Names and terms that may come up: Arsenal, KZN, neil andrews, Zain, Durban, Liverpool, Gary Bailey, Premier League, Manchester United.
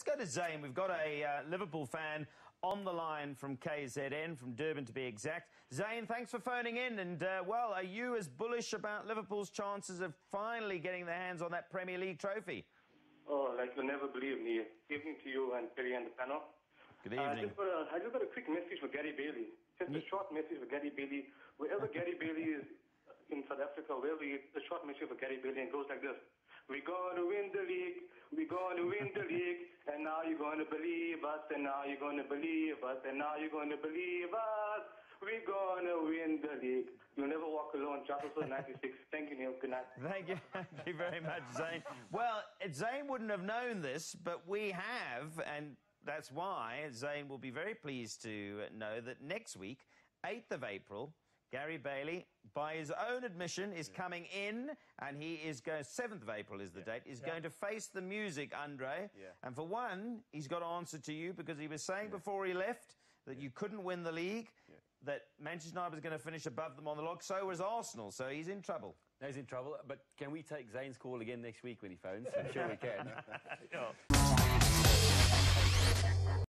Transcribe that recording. Let's go to Zain. We've got a Liverpool fan on the line from KZN, from Durban to be exact. Zain, thanks for phoning in. And, well, are you as bullish about Liverpool's chances of finally getting their hands on that Premier League trophy? Oh, like you'll never believe me. Good evening to you and Billy and the panel. Good evening. I just got a quick message for Gary Bailey. Just a short message for Gary Bailey. Wherever Gary Bailey is in South Africa, wherever he is, a short message for Gary Bailey, and goes like this. We're going to win the league, we're going to win the league, and now you're going to believe us, and now you're going to believe us, and now you're going to believe us. We're going to win the league. You'll never walk alone. Chapel 96. Thank you, Neil. Good night. Thank you. Thank you very much, Zain. Well, Zain wouldn't have known this, but we have, and that's why Zain will be very pleased to know that next week, 8th of April, Gary Bailey, by his own admission, is coming in, and he is going, 7th of April is the date, is going to face the music, Andre. Yeah. And for one, he's got to answer to you, because he was saying before he left that you couldn't win the league, that Manchester United was going to finish above them on the log, so was Arsenal, so he's in trouble. No, he's in trouble, but can we take Zain's call again next week when he phones? I'm sure we can.